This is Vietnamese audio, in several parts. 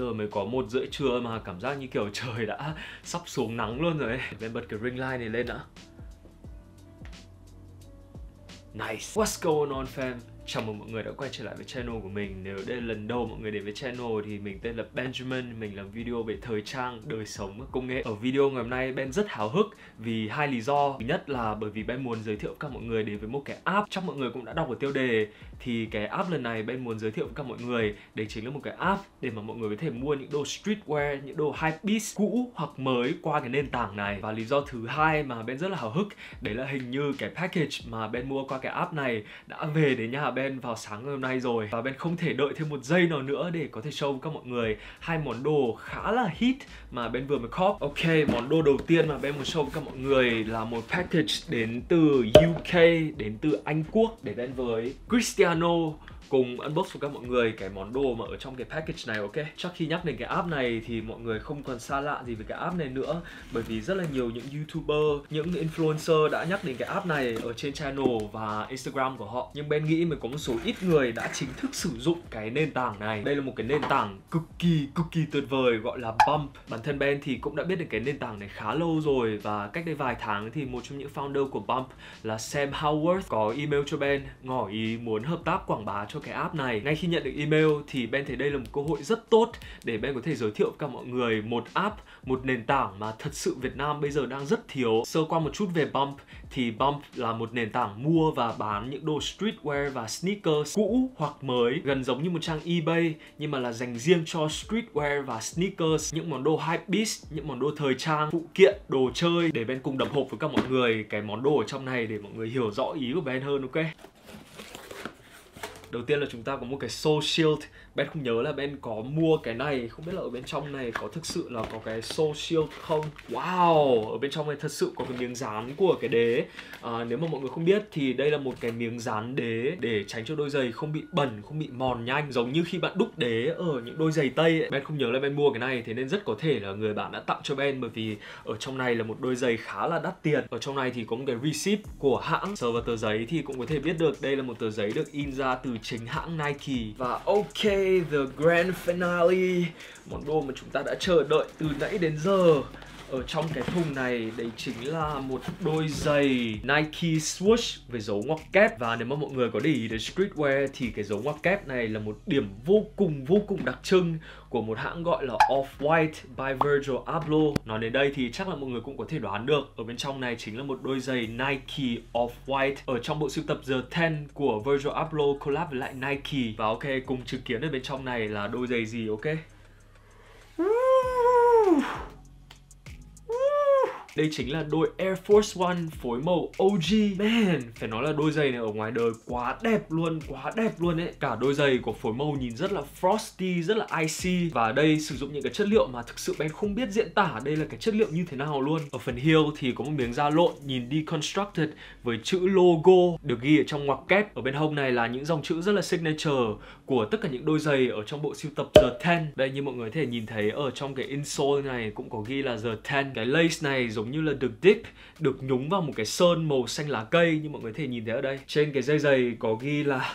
giờ mới có 1:30 trưa mà cảm giác như kiểu trời đã sắp xuống nắng luôn rồi ấy. Em bật cái ring light này lên đã. Nice. What's going on fam? Chào mừng mọi người đã quay trở lại với channel của mình. Nếu đây là lần đầu mọi người đến với channel thì mình tên là Benjamin. Mình làm video về thời trang, đời sống, công nghệ. Ở video ngày hôm nay Ben rất háo hức vì hai lý do. Thứ nhất là bởi vì Ben muốn giới thiệu các mọi người đến với một cái app. Chắc mọi người cũng đã đọc ở tiêu đề. Thì cái app lần này Ben muốn giới thiệu với các mọi người, đấy chính là một cái app để mà mọi người có thể mua những đồ streetwear, những đồ hypebeast cũ hoặc mới qua cái nền tảng này. Và lý do thứ hai mà Ben rất là háo hức, đấy là hình như cái package mà Ben mua qua cái app này đã về đến nhà Ben vào sáng ngày hôm nay rồi. Và Ben không thể đợi thêm một giây nào nữa để có thể show các mọi người hai món đồ khá là hit mà Ben vừa mới cop. Ok, món đồ đầu tiên mà Ben muốn show các mọi người là một package đến từ UK, đến từ Anh Quốc, để Ben với Cristiano cùng unbox với các mọi người cái món đồ mà ở trong cái package này. Ok, chắc khi nhắc đến cái app này thì mọi người không còn xa lạ gì với cái app này nữa, bởi vì rất là nhiều những YouTuber, những influencer đã nhắc đến cái app này ở trên channel và Instagram của họ. Nhưng Ben nghĩ mới có một số ít người đã chính thức sử dụng cái nền tảng này. Đây là một cái nền tảng cực kỳ tuyệt vời gọi là Bump. Bản thân Ben thì cũng đã biết đến cái nền tảng này khá lâu rồi, và cách đây vài tháng thì một trong những founder của Bump là Sam Howard có email cho Ben ngỏ ý muốn hợp tác quảng bá cho cái app này. Ngay khi nhận được email thì Ben thấy đây là một cơ hội rất tốt để Ben có thể giới thiệu các mọi người một app, một nền tảng mà thật sự Việt Nam bây giờ đang rất thiếu. Sơ qua một chút về Bump thì Bump là một nền tảng mua và bán những đồ streetwear và sneakers cũ hoặc mới, gần giống như một trang eBay nhưng mà là dành riêng cho streetwear và sneakers, những món đồ hypebeast, những món đồ thời trang, phụ kiện, đồ chơi. Để Ben cùng đập hộp với các mọi người cái món đồ ở trong này để mọi người hiểu rõ ý của Ben hơn. Ok, đầu tiên là chúng ta có một cái soul shield. Ben không nhớ là Ben có mua cái này, không biết là ở bên trong này có thực sự là có cái soul shield không. Wow, ở bên trong này thật sự có cái miếng dán của cái đế. Nếu mà mọi người không biết thì đây là một cái miếng dán đế để tránh cho đôi giày không bị bẩn, không bị mòn nhanh, giống như khi bạn đúc đế ở những đôi giày tây ấy. Ben không nhớ là Ben mua cái này, thế nên rất có thể là người bạn đã tặng cho Ben, bởi vì ở trong này là một đôi giày khá là đắt tiền. Ở trong này thì có một cái receipt của hãng. Sờ vào tờ giấy thì cũng có thể biết được đây là một tờ giấy được in ra từ chính hãng Nike. Và ok, the grand finale, món đồ mà chúng ta đã chờ đợi từ nãy đến giờ. Ở trong cái thùng này đấy chính là một đôi giày Nike Swoosh với dấu ngoặc kép. Và nếu mà mọi người có để ý đến streetwear thì cái dấu ngoặc kép này là một điểm vô cùng đặc trưng của một hãng gọi là Off-White by Virgil Abloh. Nói đến đây thì chắc là mọi người cũng có thể đoán được ở bên trong này chính là một đôi giày Nike Off-White ở trong bộ sưu tập The Ten của Virgil Abloh collab với lại Nike. Và ok, cùng chứng kiến ở bên trong này là đôi giày gì. Ok, đây chính là đôi Air Force One phối màu OG. Man, phải nói là đôi giày này ở ngoài đời quá đẹp luôn ấy. Cả đôi giày có phối màu nhìn rất là frosty, rất là icy. Và đây sử dụng những cái chất liệu mà thực sự Ben không biết diễn tả đây là cái chất liệu như thế nào luôn. Ở phần heel thì có một miếng da lộn nhìn deconstructed với chữ logo được ghi ở trong ngoặc kép. Ở bên hông này là những dòng chữ rất là signature của tất cả những đôi giày ở trong bộ sưu tập The Ten. Đây, như mọi người có thể nhìn thấy ở trong cái insole này cũng có ghi là The Ten. Cái lace này giống như là được dip, được nhúng vào một cái sơn màu xanh lá cây như mọi người có thể nhìn thấy ở đây. Trên cái dây giày có ghi là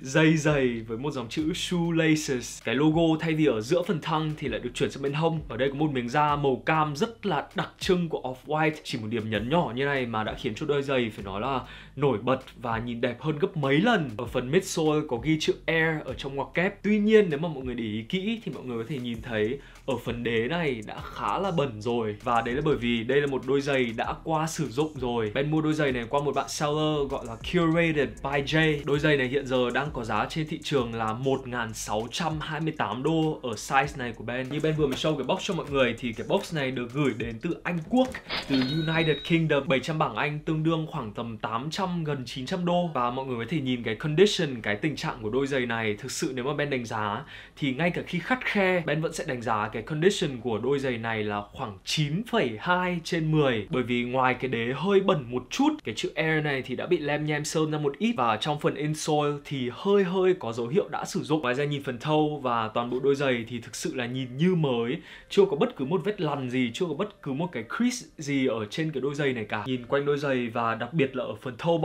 dây giày với một dòng chữ shoelaces. Cái logo thay vì ở giữa phần thăng thì lại được chuyển sang bên hông. Ở đây có một miếng da màu cam rất là đặc trưng của Off-White. Chỉ một điểm nhấn nhỏ như này mà đã khiến cho đôi giày phải nói là nổi bật và nhìn đẹp hơn gấp mấy lần. Ở phần midsole có ghi chữ Air ở trong ngoặc kép. Tuy nhiên nếu mà mọi người để ý kỹ thì mọi người có thể nhìn thấy ở phần đế này đã khá là bẩn rồi. Và đấy là bởi vì đây là một đôi giày đã qua sử dụng rồi. Ben mua đôi giày này qua một bạn seller gọi là Curated by Jay. Đôi giày này hiện giờ đang có giá trên thị trường là $1,628 ở size này của Ben. Như Ben vừa mới show cái box cho mọi người thì cái box này được gửi đến từ Anh Quốc, từ United Kingdom. 700 bảng Anh tương đương khoảng tầm 800, gần 900 đô. Và mọi người có thể nhìn cái condition, cái tình trạng của đôi giày này. Thực sự nếu mà Ben đánh giá thì ngay cả khi khắt khe, Ben vẫn sẽ đánh giá cái condition của đôi giày này là khoảng 9,2 trên 10. Bởi vì ngoài cái đế hơi bẩn một chút, cái chữ Air này thì đã bị lem nhem sơn ra một ít. Và trong phần insole thì hơi có dấu hiệu đã sử dụng. Ngoài ra nhìn phần thâu và toàn bộ đôi giày thì thực sự là nhìn như mới, chưa có bất cứ một vết lằn gì, chưa có bất cứ một cái crease gì ở trên cái đôi giày này cả. Nhìn quanh đôi giày và đặc biệt là ở phần toe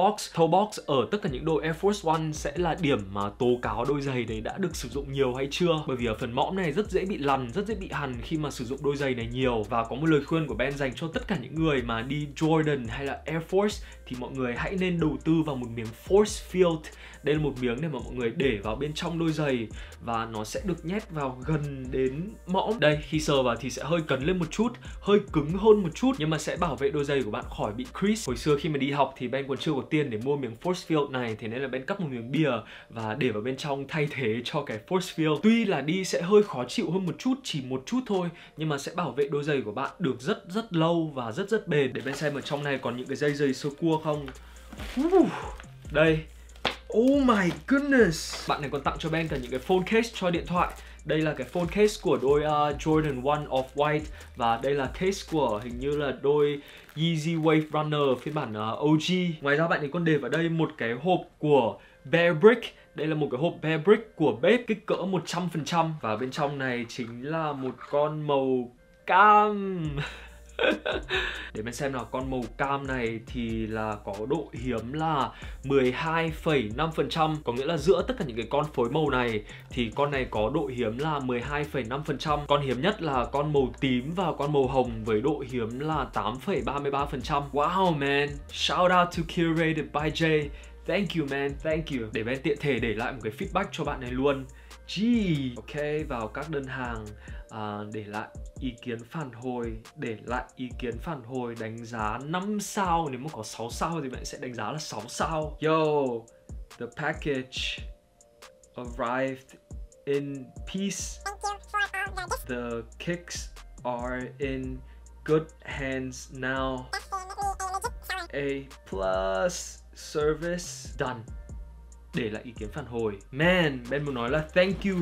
box ở tất cả những đôi Air Force One sẽ là điểm mà tố cáo đôi giày này đã được sử dụng nhiều hay chưa. Bởi vì ở phần mõm này rất dễ bị lằn, rất dễ bị hằn khi mà sử dụng đôi giày này nhiều. Và có một lời khuyên của Ben dành cho tất cả những người mà đi Jordan hay là Air Force thì mọi người hãy nên đầu tư vào một miếng Force Field. Đây là một miếng để mà mọi người để vào bên trong đôi giày và nó sẽ được nhét vào gần đến mõm. Đây, khi sờ vào thì sẽ hơi cấn lên một chút, hơi cứng hơn một chút, nhưng mà sẽ bảo vệ đôi giày của bạn khỏi bị crease. Hồi xưa khi mà đi học thì Ben còn chưa có tiền để mua miếng Force Field này, thế nên là Ben cắt một miếng bìa và để vào bên trong thay thế cho cái Force Field. Tuy là đi sẽ hơi khó chịu hơn một chút, chỉ một chút thôi, nhưng mà sẽ bảo vệ đôi giày của bạn được rất lâu và rất bền. Để Ben xem ở trong này còn những cái dây sơ cua không. Đây. Oh my goodness. Bạn này còn tặng cho Ben cả những cái phone case cho điện thoại. Đây là cái phone case của đôi Jordan 1 Off-White. Và đây là case của hình như là đôi Yeezy Wave Runner phiên bản OG. Ngoài ra bạn ấy còn để vào đây một cái hộp của Bear Brick. Đây là một cái hộp Bear Brick của bếp kích cỡ 100%. Và bên trong này chính là một con màu cam. Để mình xem nào, con màu cam này thì là có độ hiếm là 12,5%. Có nghĩa là giữa tất cả những cái con phối màu này thì con này có độ hiếm là 12,5%. Con hiếm nhất là con màu tím và con màu hồng với độ hiếm là 8,33%. Wow man, shout out to Curated by Jay. Thank you man, thank you. Để bên tiện thể để lại một cái feedback cho bạn này luôn. Gee. Ok, vào các đơn hàng, để lại ý kiến phản hồi, đánh giá 5 sao. Nếu mà có 6 sao thì bạn sẽ đánh giá là 6 sao. Yo, the package arrived in peace. The kicks are in good hands now. A+ service done. Để lại ý kiến phản hồi. Man, Ben muốn nói là thank you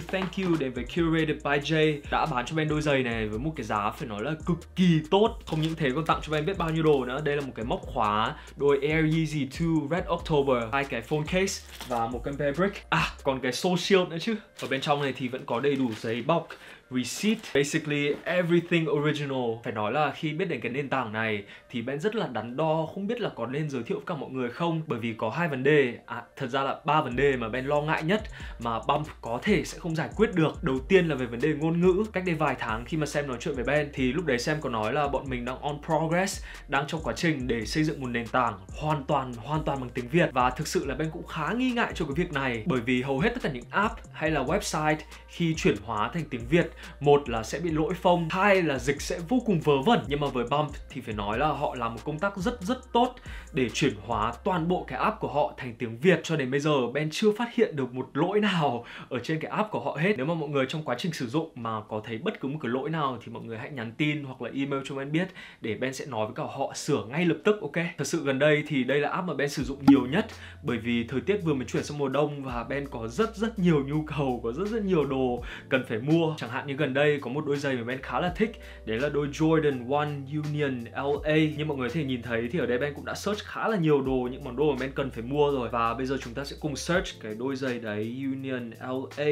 đến với Curated by Jay đã bán cho Ben đôi giày này với một cái giá phải nói là cực kỳ tốt. Không những thế còn tặng cho Ben biết bao nhiêu đồ nữa. Đây là một cái móc khóa đôi Air Yeezy 2 Red October, hai cái phone case và một cái Bear Brick. À, còn cái Soul Shield nữa chứ. Ở bên trong này thì vẫn có đầy đủ giấy bọc, receipt, basically everything original. Phải nói là khi biết đến cái nền tảng này thì Ben rất là đắn đo, không biết là có nên giới thiệu với cả mọi người không. Bởi vì có hai vấn đề, thật ra là 3 vấn đề mà Ben lo ngại nhất mà Bump có thể sẽ không giải quyết được. Đầu tiên là về vấn đề ngôn ngữ. Cách đây vài tháng khi mà Sam nói chuyện với Ben thì lúc đấy Sam có nói là bọn mình đang on progress, đang trong quá trình để xây dựng một nền tảng hoàn toàn bằng tiếng Việt. Và thực sự là Ben cũng khá nghi ngại cho cái việc này, bởi vì hầu hết tất cả những app hay là website khi chuyển hóa thành tiếng Việt, một là sẽ bị lỗi phông, hai là dịch sẽ vô cùng vớ vẩn. Nhưng mà với Bump thì phải nói là họ làm một công tác rất tốt để chuyển hóa toàn bộ cái app của họ thành tiếng Việt. Cho đến bây giờ Ben chưa phát hiện được một lỗi nào ở trên cái app của họ hết. Nếu mà mọi người trong quá trình sử dụng mà có thấy bất cứ một cái lỗi nào thì mọi người hãy nhắn tin hoặc là email cho Ben biết để Ben sẽ nói với cả họ sửa ngay lập tức, ok? Thật sự gần đây thì đây là app mà Ben sử dụng nhiều nhất, bởi vì thời tiết vừa mới chuyển sang mùa đông và Ben có rất nhiều nhu cầu, có rất nhiều đồ cần phải mua. Chẳng hạn như gần đây có một đôi giày mà Ben khá là thích, đấy là đôi Jordan 1 Union LA. Như mọi người có thể nhìn thấy thì ở đây Ben cũng đã search khá là nhiều đồ, những món đồ mà Ben cần phải mua rồi. Và bây giờ chúng ta sẽ cùng search cái đôi giày đấy Union LA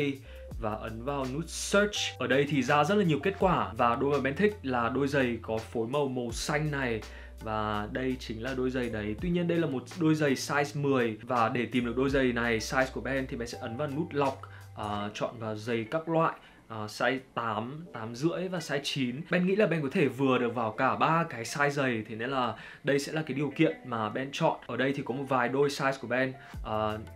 và ấn vào nút search. Ở đây thì ra rất là nhiều kết quả và đôi mà Ben thích là đôi giày có phối màu xanh này. Và đây chính là đôi giày đấy. Tuy nhiên đây là một đôi giày size 10. Và để tìm được đôi giày này size của Ben thì Ben sẽ ấn vào nút lọc, chọn vào giày các loại. Size 8, 8,5 và size 9. Ben nghĩ là Ben có thể vừa được vào cả ba cái size giày, thế nên là đây sẽ là cái điều kiện mà Ben chọn. Ở đây thì có một vài đôi size của Ben.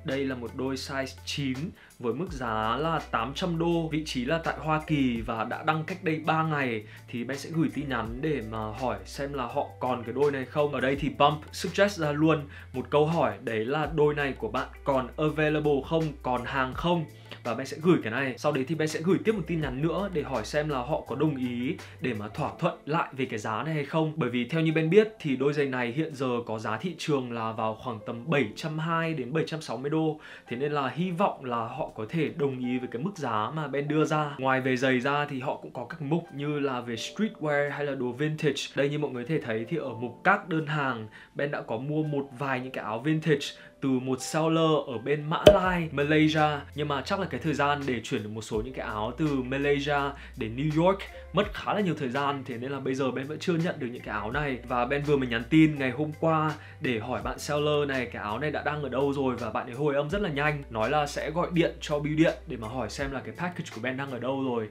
Đây là một đôi size 9 với mức giá là 800 đô, vị trí là tại Hoa Kỳ và đã đăng cách đây 3 ngày. Thì Ben sẽ gửi tin nhắn để mà hỏi xem là họ còn cái đôi này không. Ở đây thì Bump suggest ra luôn một câu hỏi, đấy là đôi này của bạn còn available không, còn hàng không. và bé sẽ gửi cái này. Sau đấy thì bé sẽ gửi tiếp một tin nhắn nữa để hỏi xem là họ có đồng ý để mà thỏa thuận lại về cái giá này hay không. Bởi vì theo như bên biết thì đôi giày này hiện giờ có giá thị trường là vào khoảng tầm 720 đến 760 đô. Thế nên là hy vọng là họ có thể đồng ý với cái mức giá mà Ben đưa ra. Ngoài về giày ra thì họ cũng có các mục như là về streetwear hay là đồ vintage. Đây như mọi người có thể thấy thì ở mục các đơn hàng, Ben đã có mua một vài những cái áo vintage từ một seller ở bên Mã Lai, Malaysia. Nhưng mà chắc là cái thời gian để chuyển được một số những cái áo từ Malaysia đến New York mất khá là nhiều thời gian. Thế nên là bây giờ Ben vẫn chưa nhận được những cái áo này. Và Ben vừa mới nhắn tin ngày hôm qua để hỏi bạn seller này cái áo này đã đang ở đâu rồi. Và bạn ấy hồi âm rất là nhanh, nói là sẽ gọi điện cho bưu điện để mà hỏi xem là cái package của Ben đang ở đâu rồi.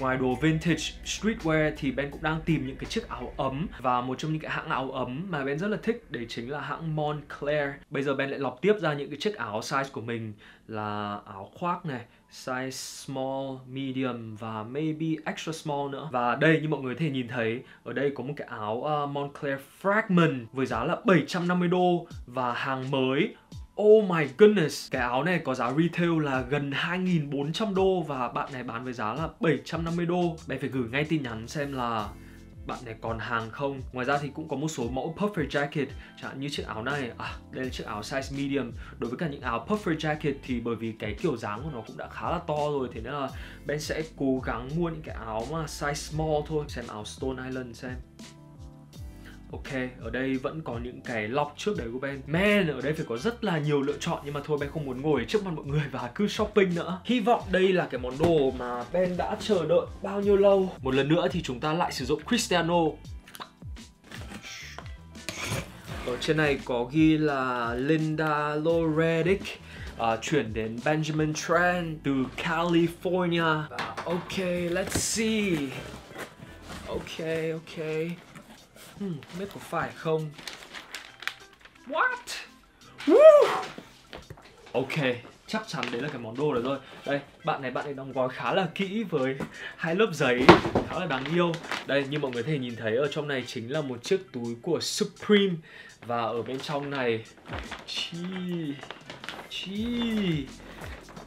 Ngoài đồ vintage, streetwear thì Ben cũng đang tìm những cái chiếc áo ấm. Và một trong những cái hãng áo ấm mà Ben rất là thích đấy chính là hãng Moncler. Bây giờ Ben lại lọc tiếp ra những cái chiếc áo size của mình là áo khoác này, size small, medium và maybe extra small nữa. Và đây như mọi người có thể nhìn thấy, ở đây có một cái áo Moncler Fragment với giá là 750 đô và hàng mới. Oh my goodness, cái áo này có giá retail là gần 2.400 đô và bạn này bán với giá là 750 đô. Bạn phải gửi ngay tin nhắn xem là bạn này còn hàng không. Ngoài ra thì cũng có một số mẫu puffer jacket, chẳng hạn như chiếc áo này. Đây là chiếc áo size medium. Đối với cả những áo puffer jacket thì bởi vì cái kiểu dáng của nó cũng đã khá là to rồi, thế nên là Ben sẽ cố gắng mua những cái áo mà size small thôi. Xem áo Stone Island xem. Ok, ở đây vẫn có những cái lọc trước đấy của Ben. Man, ở đây phải có rất là nhiều lựa chọn. Nhưng mà thôi, Ben không muốn ngồi trước mặt mọi người và cứ shopping nữa. Hy vọng đây là cái món đồ mà Ben đã chờ đợi bao nhiêu lâu. Một lần nữa thì chúng ta lại sử dụng Cristiano. Ở trên này có ghi là Linda Loredic chuyển đến Benjamin Tran từ California. Ok, let's see. Ok không biết có phải không? What? Woo! Ok, chắc chắn đấy là cái món đồ đó rồi. Đây, bạn này đóng gói khá là kỹ với hai lớp giấy, khá là đáng yêu. Đây, như mọi người có thể nhìn thấy ở trong này chính là một chiếc túi của Supreme. Và ở bên trong này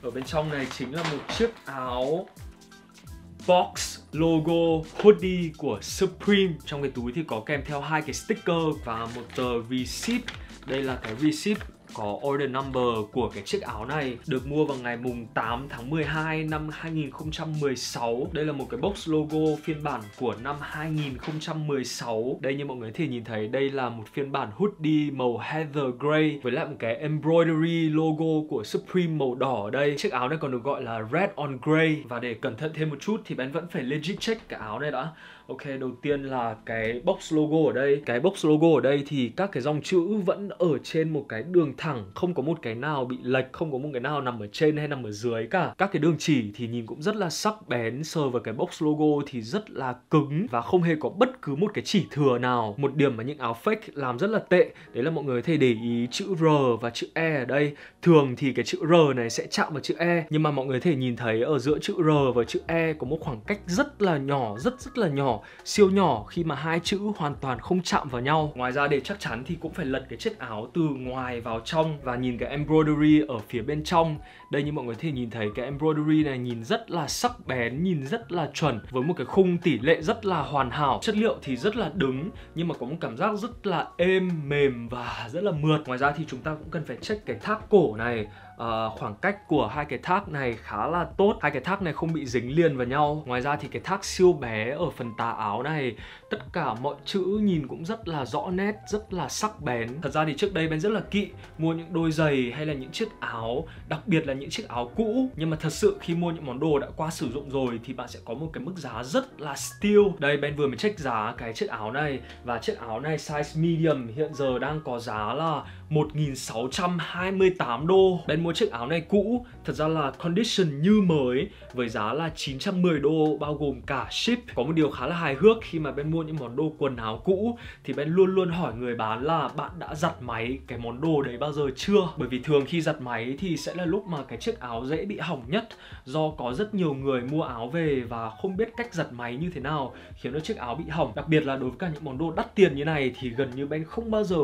ở bên trong này chính là một chiếc áo box logo hoodie của Supreme. Trong cái túi thì có kèm theo hai cái sticker và một tờ receipt. Đây là cái receipt có order number của cái chiếc áo này, được mua vào ngày mùng 8 tháng 12 năm 2016. Đây là một cái box logo phiên bản của năm 2016. Đây như mọi người có thể nhìn thấy, đây là một phiên bản hoodie màu heather grey với lại một cái embroidery logo của Supreme màu đỏ ở đây. Chiếc áo này còn được gọi là red on grey. Và để cẩn thận thêm một chút thì bạn vẫn phải legit check cái áo này đã. Ok, đầu tiên là cái box logo ở đây. Cái box logo ở đây thì các cái dòng chữ vẫn ở trên một cái đường thẳng, không có một cái nào bị lệch, không có một cái nào nằm ở trên hay nằm ở dưới cả. Các cái đường chỉ thì nhìn cũng rất là sắc bén, sờ vào cái box logo thì rất là cứng và không hề có bất cứ một cái chỉ thừa nào. Một điểm mà những áo fake làm rất là tệ, đấy là mọi người có thể để ý chữ R và chữ E ở đây. Thường thì cái chữ R này sẽ chạm vào chữ E, nhưng mà mọi người có thể nhìn thấy ở giữa chữ R và chữ E có một khoảng cách rất là nhỏ, rất là nhỏ, siêu nhỏ, khi mà hai chữ hoàn toàn không chạm vào nhau. Ngoài ra để chắc chắn thì cũng phải lật cái chiếc áo từ ngoài vào trong và nhìn cái embroidery ở phía bên trong. Đây như mọi người có thể nhìn thấy, cái embroidery này nhìn rất là sắc bén, nhìn rất là chuẩn, với một cái khung tỷ lệ rất là hoàn hảo. Chất liệu thì rất là cứng nhưng mà có một cảm giác rất là êm, mềm và rất là mượt. Ngoài ra thì chúng ta cũng cần phải check cái tháp cổ này. Khoảng cách của hai cái thác này khá là tốt, hai cái thác này không bị dính liền vào nhau. Ngoài ra thì cái thác siêu bé ở phần tà áo này, tất cả mọi chữ nhìn cũng rất là rõ nét, rất là sắc bén. Thật ra thì trước đây Ben rất là kỵ mua những đôi giày hay là những chiếc áo, đặc biệt là những chiếc áo cũ. Nhưng mà thật sự khi mua những món đồ đã qua sử dụng rồi thì bạn sẽ có một cái mức giá rất là steal. Đây, Ben vừa mới check giá cái chiếc áo này, và chiếc áo này size medium hiện giờ đang có giá là 1.628 đô. Ben mua chiếc áo này cũ, thật ra là condition như mới, với giá là 910 đô bao gồm cả ship. Có một điều khá là hài hước khi mà Ben mua những món đồ quần áo cũ thì Ben luôn luôn hỏi người bán là bạn đã giặt máy cái món đồ đấy bao giờ chưa? Bởi vì thường khi giặt máy thì sẽ là lúc mà cái chiếc áo dễ bị hỏng nhất, do có rất nhiều người mua áo về và không biết cách giặt máy như thế nào khiến cho chiếc áo bị hỏng. Đặc biệt là đối với cả những món đồ đắt tiền như này thì gần như Ben không bao giờ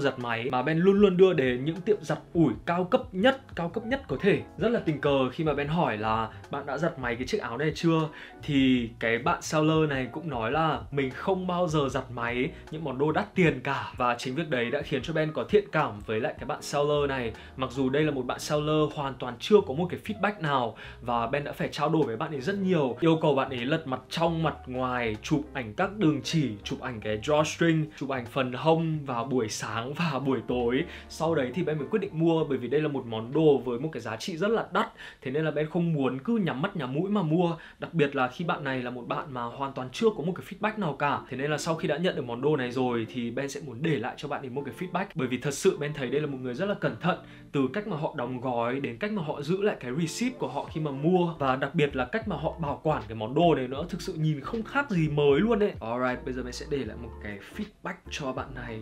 giặt máy, mà Ben luôn luôn đưa đến những tiệm giặt ủi cao cấp nhất cao cấp nhất có thể. Rất là tình cờ khi mà Ben hỏi là bạn đã giặt máy cái chiếc áo này chưa, thì cái bạn seller này cũng nói là mình không bao giờ giặt máy những món đồ đắt tiền cả. Và chính việc đấy đã khiến cho Ben có thiện cảm với lại cái bạn seller này, mặc dù đây là một bạn seller hoàn toàn chưa có một cái feedback nào. Và Ben đã phải trao đổi với bạn ấy rất nhiều, yêu cầu bạn ấy lật mặt trong mặt ngoài, chụp ảnh các đường chỉ, chụp ảnh cái drawstring, chụp ảnh phần hông vào buổi sáng và buổi tối. Sau đấy thì Ben mới quyết định mua, bởi vì đây là một món đồ với một cái giá trị rất là đắt. Thế nên là Ben không muốn cứ nhắm mắt nhắm mũi mà mua, đặc biệt là khi bạn này là một bạn mà hoàn toàn chưa có một cái feedback nào cả. Thế nên là sau khi đã nhận được món đồ này rồi thì Ben sẽ muốn để lại cho bạn ấy một cái feedback, bởi vì thật sự Ben thấy đây là một người rất là cẩn thận, từ cách mà họ đóng gói đến cách mà họ giữ lại cái receipt của họ khi mà mua, và đặc biệt là cách mà họ bảo quản cái món đồ này nữa, thực sự nhìn không khác gì mới luôn đấy. Alright, bây giờ mình sẽ để lại một cái feedback cho bạn này.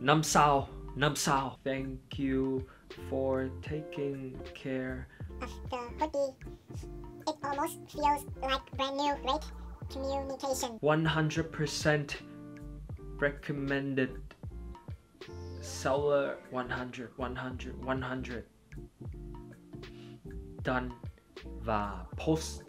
5 sao. Thank you for taking care. After hoodie, it almost feels like brand new. Great communication. 100% recommended. Seller 100. Done và post.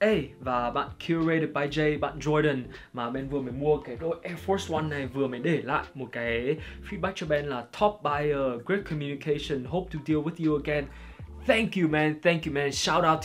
Ê, và bạn Curated by Jay, bạn Jordan mà Ben vừa mới mua cái đôi Air Force One này, vừa mới để lại một cái feedback cho Ben là top buyer, great communication, hope to deal with you again. Thank you man, shout out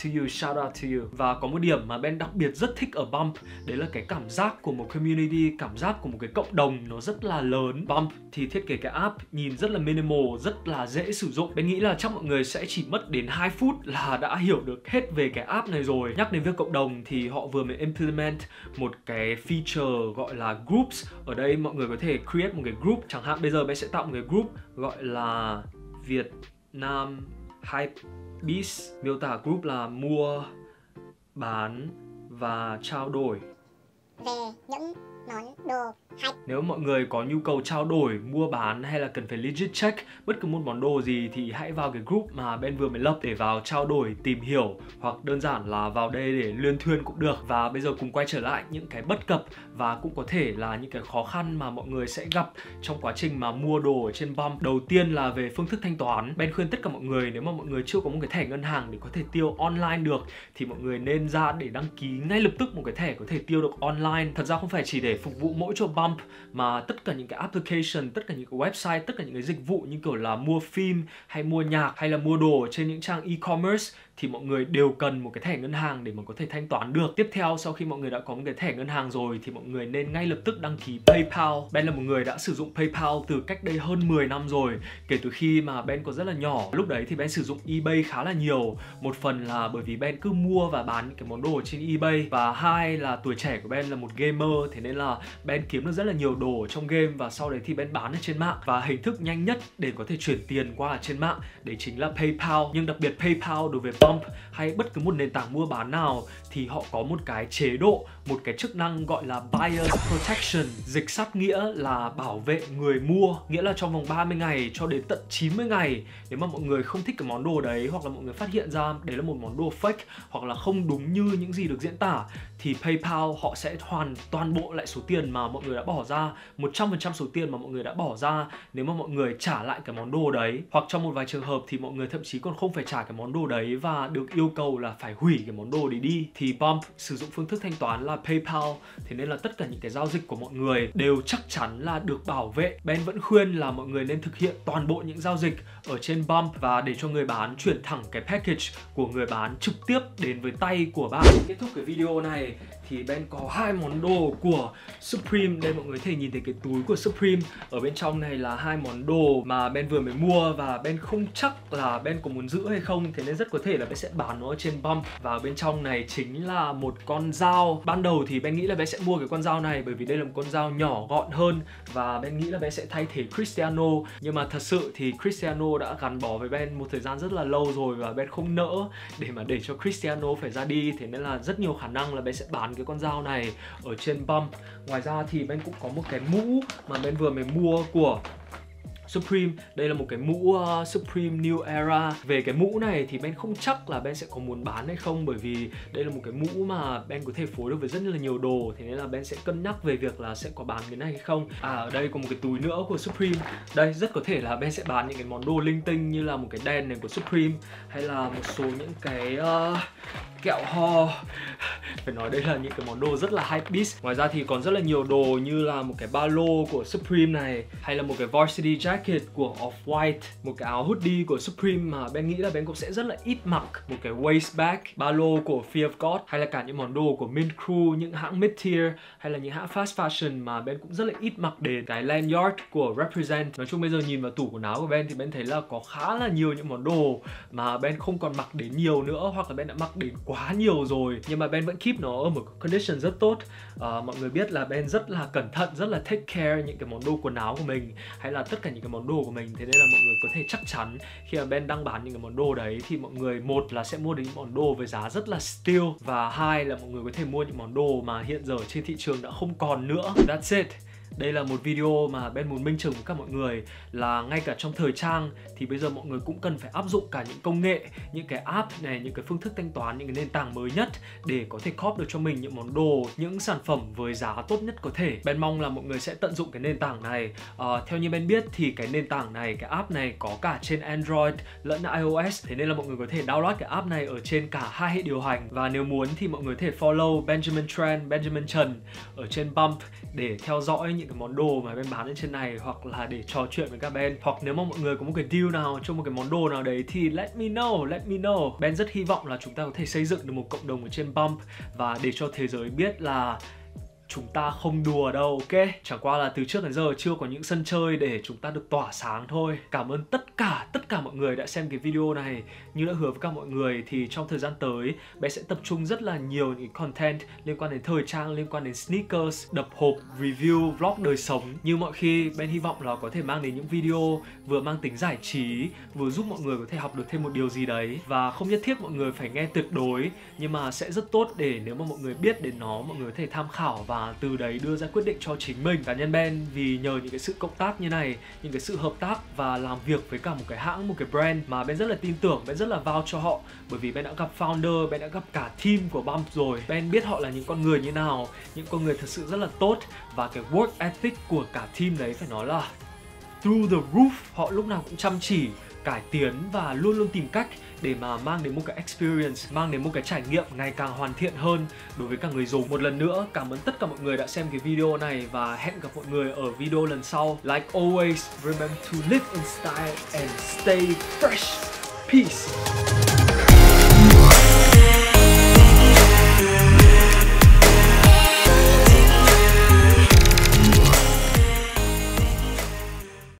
to you. Và có một điểm mà Ben đặc biệt rất thích ở Bump, đấy là cái cảm giác của một community, cảm giác của một cái cộng đồng nó rất là lớn. Bump thì thiết kế cái app nhìn rất là minimal, rất là dễ sử dụng. Ben nghĩ là chắc mọi người sẽ chỉ mất đến 2 phút là đã hiểu được hết về cái app này rồi. Nhắc đến việc cộng đồng thì họ vừa mới implement một cái feature gọi là groups. Ở đây mọi người có thể create một cái group. Chẳng hạn bây giờ Ben sẽ tạo một cái group gọi là Việt Nam Hype Beast, miêu tả group là mua, bán và trao đổi về những món đồ hype. Nếu mọi người có nhu cầu trao đổi, mua bán hay là cần phải legit check bất cứ một món đồ gì thì hãy vào cái group mà Ben vừa mới lập để vào trao đổi, tìm hiểu, hoặc đơn giản là vào đây để luyên thuyên cũng được. Và bây giờ cùng quay trở lại những cái bất cập và cũng có thể là những cái khó khăn mà mọi người sẽ gặp trong quá trình mà mua đồ ở trên Bump. Đầu tiên là về phương thức thanh toán. Ben khuyên tất cả mọi người, nếu mà mọi người chưa có một cái thẻ ngân hàng để có thể tiêu online được thì mọi người nên ra để đăng ký ngay lập tức một cái thẻ có thể tiêu được online. Thật ra không phải chỉ để phục vụ mỗi cho Bump mà tất cả những cái application, tất cả những cái website, tất cả những cái dịch vụ như kiểu là mua phim hay mua nhạc hay là mua đồ trên những trang e-commerce thì mọi người đều cần một cái thẻ ngân hàng để mà có thể thanh toán được. Tiếp theo, sau khi mọi người đã có một cái thẻ ngân hàng rồi thì mọi người nên ngay lập tức đăng ký PayPal. Ben là một người đã sử dụng PayPal từ cách đây hơn 10 năm rồi, kể từ khi mà Ben còn rất là nhỏ. Lúc đấy thì Ben sử dụng eBay khá là nhiều. Một phần là bởi vì Ben cứ mua và bán những cái món đồ trên eBay, và hai là tuổi trẻ của Ben là một gamer, thế nên là Ben kiếm được rất là nhiều đồ trong game và sau đấy thì Ben bán ở trên mạng. Và hình thức nhanh nhất để có thể chuyển tiền qua ở trên mạng đấy chính là PayPal. Nhưng đặc biệt PayPal đối với Bump hay bất cứ một nền tảng mua bán nào thì họ có một cái chế độ, một cái chức năng gọi là Buyer Protection, dịch sát nghĩa là bảo vệ người mua. Nghĩa là trong vòng 30 ngày cho đến tận 90 ngày, nếu mà mọi người không thích cái món đồ đấy hoặc là mọi người phát hiện ra đấy là một món đồ fake hoặc là không đúng như những gì được diễn tả thì PayPal họ sẽ hoàn toàn bộ lại số tiền mà mọi người đã bỏ ra, 100% số tiền mà mọi người đã bỏ ra nếu mà mọi người trả lại cái món đồ đấy. Hoặc trong một vài trường hợp thì mọi người thậm chí còn không phải trả cái món đồ đấy và được yêu cầu là phải hủy cái món đồ đấy đi. Thì Bump sử dụng phương thức thanh toán là PayPal, thế nên là tất cả những cái giao dịch của mọi người đều chắc chắn là được bảo vệ. Ben vẫn khuyên là mọi người nên thực hiện toàn bộ những giao dịch ở trên Bump và để cho người bán chuyển thẳng cái package của người bán trực tiếp đến với tay của bạn. Kết thúc cái video này thì Ben có 2 món đồ của Supreme. Đây mọi người có thể nhìn thấy cái túi của Supreme. Ở bên trong này là 2 món đồ mà Ben vừa mới mua và Ben không chắc là Ben có muốn giữ hay không, thế nên rất có thể là Ben sẽ bán nó trên Bump. Và bên trong này chính là một con dao. Ban đầu thì Ben nghĩ là Ben sẽ mua cái con dao này bởi vì đây là một con dao nhỏ gọn hơn và Ben nghĩ là Ben sẽ thay thế Cristiano. Nhưng mà thật sự thì Cristiano đã gắn bó với Ben một thời gian rất là lâu rồi và Ben không nỡ để mà để cho Cristiano phải ra đi, thế nên là rất nhiều khả năng là Ben sẽ bán cái con dao này ở trên Bump. Ngoài ra thì Ben cũng có một cái mũ mà Ben vừa mới mua của Supreme. Đây là một cái mũ Supreme New Era. Về cái mũ này thì Ben không chắc là Ben sẽ có muốn bán hay không, bởi vì đây là một cái mũ mà Ben có thể phối được với rất là nhiều đồ, thế nên là Ben sẽ cân nhắc về việc là sẽ có bán cái này hay không. Ở đây có một cái túi nữa của Supreme. Đây rất có thể là Ben sẽ bán những cái món đồ linh tinh như là một cái đèn này của Supreme, hay là một số những cái kẹo ho. Phải nói đây là những cái món đồ rất là hypebeast. Ngoài ra thì còn rất là nhiều đồ như là một cái ba lô của Supreme này, hay là một cái varsity jacket của Off-White, một cái áo hoodie của Supreme mà Ben nghĩ là Ben cũng sẽ rất là ít mặc, một cái waist bag, ba lô của Fear of God, hay là cả những món đồ của Mint Crew, những hãng mid tier hay là những hãng fast fashion mà Ben cũng rất là ít mặc đến. Cái lanyard của Represent. Nói chung bây giờ nhìn vào tủ quần áo của Ben thì Ben thấy là có khá là nhiều những món đồ mà Ben không còn mặc đến nhiều nữa, hoặc là Ben đã mặc đến quá nhiều rồi, nhưng mà Ben vẫn keep nó ở một condition rất tốt. Mọi người biết là Ben rất là cẩn thận, rất là take care những cái món đồ quần áo của mình, hay là tất cả những cái món đồ của mình. Thế nên là mọi người có thể chắc chắn khi mà Ben đang bán những cái món đồ đấy thì mọi người, một là sẽ mua được những món đồ với giá rất là steal, và hai là mọi người có thể mua những món đồ mà hiện giờ trên thị trường đã không còn nữa. That's it. Đây là một video mà Ben muốn minh chứng với các mọi người là ngay cả trong thời trang thì bây giờ mọi người cũng cần phải áp dụng cả những công nghệ, những cái app này, những cái phương thức thanh toán, những cái nền tảng mới nhất để có thể cop được cho mình những món đồ, những sản phẩm với giá tốt nhất có thể. Ben mong là mọi người sẽ tận dụng cái nền tảng này. Theo như Ben biết thì cái nền tảng này, cái app này có cả trên Android lẫn iOS, thế nên là mọi người có thể download cái app này ở trên cả hai hệ điều hành. Và nếu muốn thì mọi người có thể follow Benjamin Tran, Benjamin Trần ở trên Bump để theo dõi những cái món đồ mà Ben bán lên trên này, hoặc là để trò chuyện với các Ben. Hoặc nếu mà mọi người có một cái deal nào cho một cái món đồ nào đấy thì let me know. Ben rất hy vọng là chúng ta có thể xây dựng được một cộng đồng ở trên Bump và để cho thế giới biết là chúng ta không đùa đâu, ok? Chẳng qua là từ trước đến giờ chưa có những sân chơi để chúng ta được tỏa sáng thôi. Cảm ơn tất cả mọi người đã xem cái video này. Như đã hứa với các mọi người thì trong thời gian tới bé sẽ tập trung rất là nhiều những content liên quan đến thời trang, liên quan đến sneakers, đập hộp, review, vlog đời sống. Như mọi khi, Ben hy vọng là có thể mang đến những video vừa mang tính giải trí, vừa giúp mọi người có thể học được thêm một điều gì đấy. Và không nhất thiết mọi người phải nghe tuyệt đối, nhưng mà sẽ rất tốt để nếu mà mọi người biết đến nó, mọi người có thể tham khảo và từ đấy đưa ra quyết định cho chính mình. Cá nhân Ben vì nhờ những cái sự cộng tác như này, những cái sự hợp tác và làm việc với cả một cái hãng, một cái brand mà Ben rất là tin tưởng, Ben rất là vouch cho họ, bởi vì Ben đã gặp founder, Ben đã gặp cả team của Bump rồi. Ben biết họ là những con người như nào, những con người thật sự rất là tốt, và cái work ethic của cả team đấy phải nói là through the roof. Họ lúc nào cũng chăm chỉ, cải tiến và luôn luôn tìm cách để mà mang đến một cái experience, mang đến một cái trải nghiệm ngày càng hoàn thiện hơn đối với cả người dùng. Một lần nữa, cảm ơn tất cả mọi người đã xem cái video này và hẹn gặp mọi người ở video lần sau. Like always, remember to live in style and stay fresh. Peace!